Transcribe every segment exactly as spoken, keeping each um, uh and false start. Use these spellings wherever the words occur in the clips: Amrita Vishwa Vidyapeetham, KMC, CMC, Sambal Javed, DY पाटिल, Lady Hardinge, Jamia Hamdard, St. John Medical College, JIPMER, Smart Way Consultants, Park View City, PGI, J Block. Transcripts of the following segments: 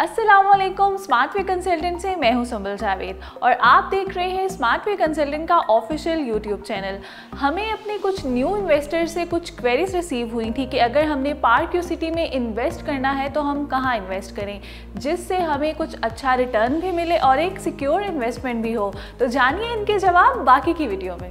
अस्सलामुअलैकुम, smart way consultant से मैं हूं संबल जावेद और आप देख रहे हैं स्मार्ट वे कंसल्टेंट का ऑफिशियल यूट्यूब चैनल। हमें अपने कुछ न्यू इन्वेस्टर से कुछ क्वेरीज रिसीव हुई थी कि अगर हमने पार्क व्यू सिटी में इन्वेस्ट करना है तो हम कहाँ इन्वेस्ट करें जिससे हमें कुछ अच्छा रिटर्न भी मिले और एक सिक्योर इन्वेस्टमेंट भी हो। तो जानिए इनके जवाब बाकी की वीडियो में।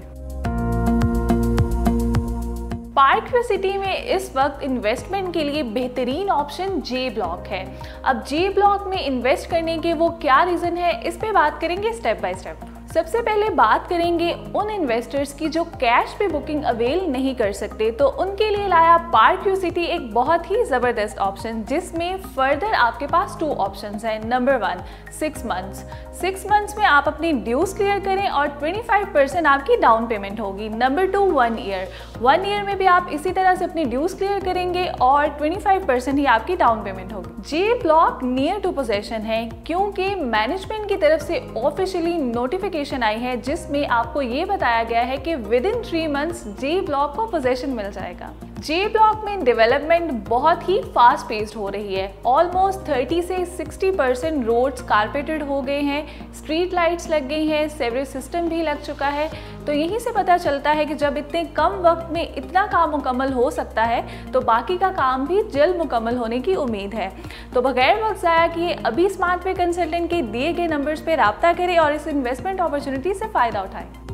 पार्क व्यू सिटी में इस वक्त इन्वेस्टमेंट के लिए बेहतरीन ऑप्शन जे ब्लॉक है। अब जे ब्लॉक में इन्वेस्ट करने के वो क्या रीज़न है, इस पे बात करेंगे स्टेप बाय स्टेप। सबसे पहले बात करेंगे उन इन्वेस्टर्स की जो कैश पे बुकिंग अवेल नहीं कर सकते, तो उनके लिए लाया पार्क व्यू सिटी एक बहुत ही ज़बरदस्त ऑप्शन, जिसमें फर्दर आपके पास टू ऑप्शंस हैं। Number one, six months. Six months में आप अपनी ड्यूज क्लियर करें और पच्चीस परसेंट आपकी डाउन पेमेंट होगी। Number two, one year. One year में भी आप इसी तरह से अपनी ड्यूज क्लियर करेंगे और पच्चीस परसेंट ही आपकी डाउन पेमेंट होगी। J block near to possession है क्योंकि मैनेजमेंट की तरफ से ऑफिशियली नोटिफिकेशन आई है जिसमें आपको ये बताया गया है कि within three months J block को पोजेशन मिल जाएगा। जे ब्लॉक में डेवलपमेंट बहुत ही फास्ट पेस्ड हो रही है। ऑलमोस्ट तीस से साठ परसेंट रोड्स कारपेटेड हो गए हैं, स्ट्रीट लाइट्स लग गई हैं, सीवरेज सिस्टम भी लग चुका है। तो यहीं से पता चलता है कि जब इतने कम वक्त में इतना काम मुकम्मल हो सकता है तो बाकी का काम भी जल्द मुकम्मल होने की उम्मीद है। तो बगैर वक्त ज़ाया किए अभी स्मार्ट वे कंसल्टेंट के दिए गए नंबर्स पर राब्ता करें और इस इन्वेस्टमेंट अपॉर्चुनिटी से फ़ायदा उठाएं।